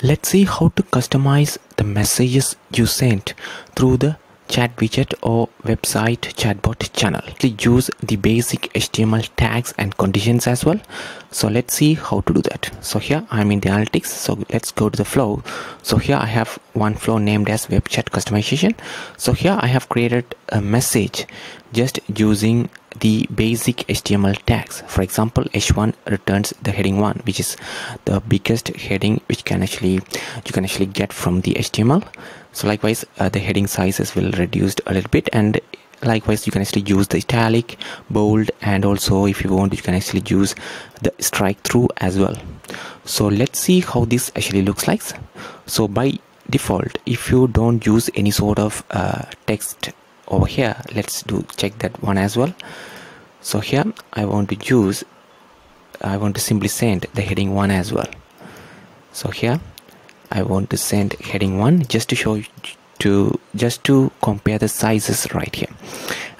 Let's see how to customize the messages you sent through the chat widget or website chatbot channel. Use the basic HTML tags and conditions as well. So let's see how to do that. So here I'm in the analytics. So let's go to the flow. So here I have one flow named as WebChat customization. So here I have created a message just using the basic HTML tags. For example, h1 returns the heading 1, which is the biggest heading which you can actually get from the HTML. So likewise, the heading sizes will reduced a little bit, and likewise you can actually use the italic, bold, and also if you want you can actually use the strike through as well. So let's see how this actually looks like. So by default, if you don't use any sort of text over here, let's check that one as well. So here I want to simply send the heading 1 as well. So here I want to send heading 1 just to show you, just to compare the sizes right here,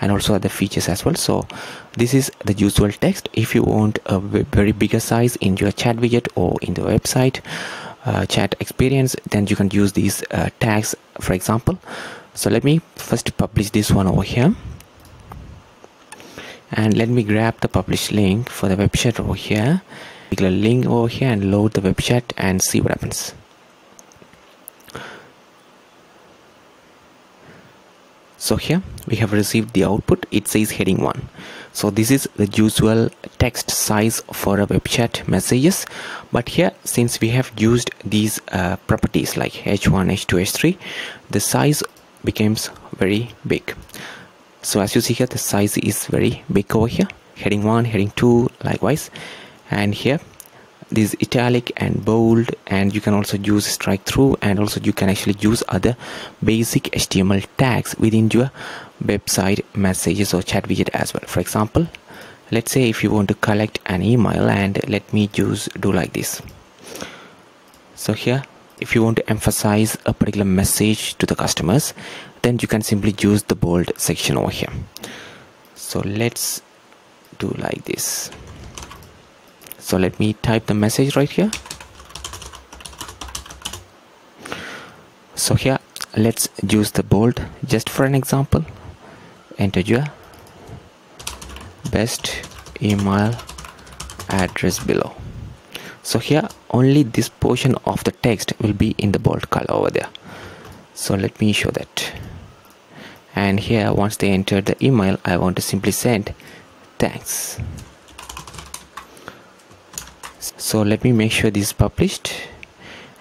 and also other features as well. So this is the usual text. If you want a very bigger size in your chat widget or in the website chat experience, then you can use these tags, for example. So let me first publish this one over here, and let me grab the publish link for the WebChat over here, particular link over here, and load the WebChat and see what happens. So here we have received the output. It says heading 1. So this is the usual text size for a WebChat messages. But here, since we have used these properties like h1, h2, h3, the size becomes very big. So as you see here, the size is very big over here, heading 1, heading 2, likewise, and here this italic and bold, and you can also use strike through, and also you can actually use other basic HTML tags within your website messages or chat widget as well. For example, let's say if you want to collect an email, and let me do like this. So here, if you want to emphasize a particular message to the customers, then you can simply use the bold section over here. So let's do like this. So let me type the message right here. So here let's use the bold just for an example. Enter your best email address below. So here only this portion of the text will be in the bold color over there. So let me show that. And here once they enter the email, I want to simply send thanks. So let me make sure this is published,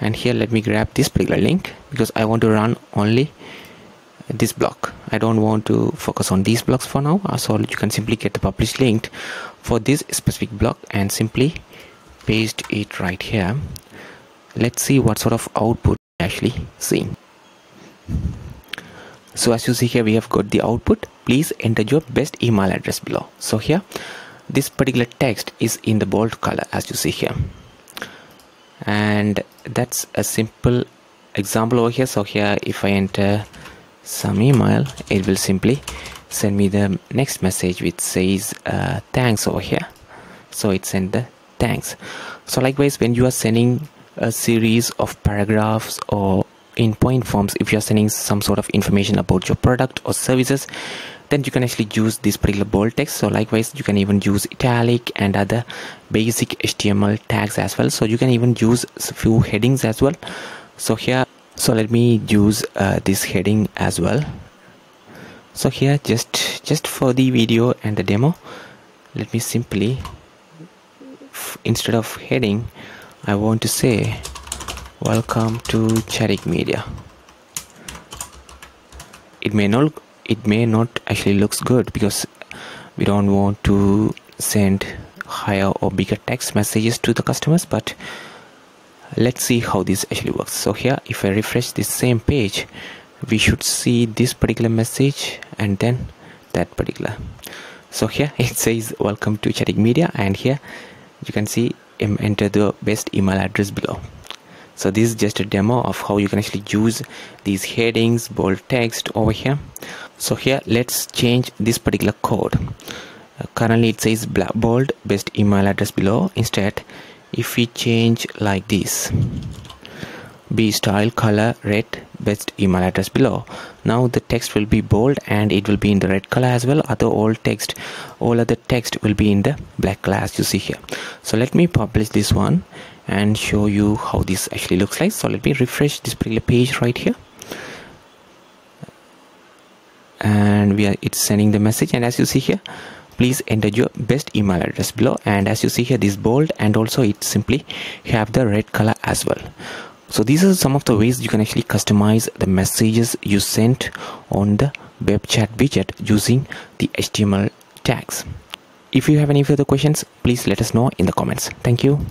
and here let me grab this particular link because I want to run only this block. I don't want to focus on these blocks for now. So you can simply get the published link for this specific block and simply paste it right here. Let's see what sort of output we actually see. So as you see here, we have got the output. Please enter your best email address below. So here this particular text is in the bold color as you see here, and that's a simple example over here. So here if I enter some email, it will simply send me the next message which says thanks over here. So it sent the thanks. So likewise, when you are sending a series of paragraphs or in point forms, if you are sending some sort of information about your product or services, then you can actually use this particular bold text. So likewise, you can even use italic and other basic HTML tags as well. So you can even use a few headings as well. So here, so let me use this heading as well. So here just for the video and the demo, let me simply instead of heading, I want to say welcome to Chatic Media. It may not actually looks good because we don't want to send higher or bigger text messages to the customers, but let's see how this actually works. So here if I refresh this same page, we should see this particular message and then that particular. So here it says welcome to Chatic Media, and here you can see enter the best email address below. So this is just a demo of how you can actually use these headings, bold text over here. So here let's change this particular code. Currently it says bold best email address below. Instead if we change like this, be style color red, best email address below. Now the text will be bold and it will be in the red color as well. Other all other text will be in the black color as you see here. So let me publish this one and show you how this actually looks like. So let me refresh this particular page right here, and it's sending the message. And as you see here, please enter your best email address below. And as you see here, this bold, and also it simply have the red color as well. So these are some of the ways you can actually customize the messages you sent on the web chat widget using the HTML tags. If you have any further questions, please let us know in the comments. Thank you.